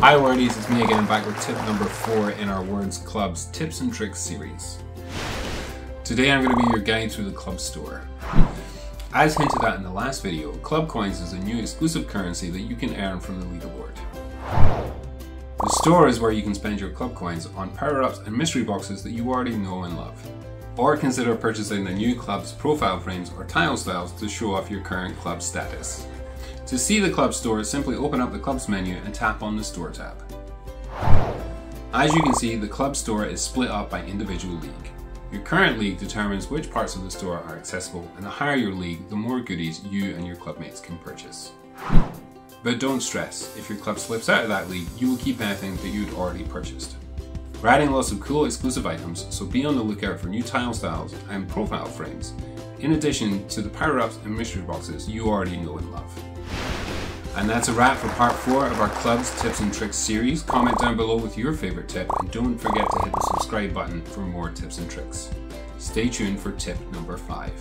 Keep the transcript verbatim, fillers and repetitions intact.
Hi wordies, it's me again, back with tip number four in our Words Clubs Tips and Tricks series. Today I'm going to be your guide through the Club Store. As hinted at in the last video, Club Coins is a new exclusive currency that you can earn from the leaderboard. The store is where you can spend your Club Coins on power-ups and mystery boxes that you already know and love. Or consider purchasing the new club's profile frames or tile styles to show off your current club status. To see the Club Store, simply open up the Clubs menu and tap on the Store tab. As you can see, the Club Store is split up by individual league. Your current league determines which parts of the store are accessible, and the higher your league, the more goodies you and your clubmates can purchase. But don't stress, if your club slips out of that league, you will keep anything that you'd already purchased. We're adding lots of cool exclusive items, so be on the lookout for new tile styles and profile frames, in addition to the power-ups and mystery boxes you already know and love. And that's a wrap for part four of our Clubs Tips and Tricks series. Comment down below with your favourite tip, and don't forget to hit the subscribe button for more tips and tricks. Stay tuned for tip number five.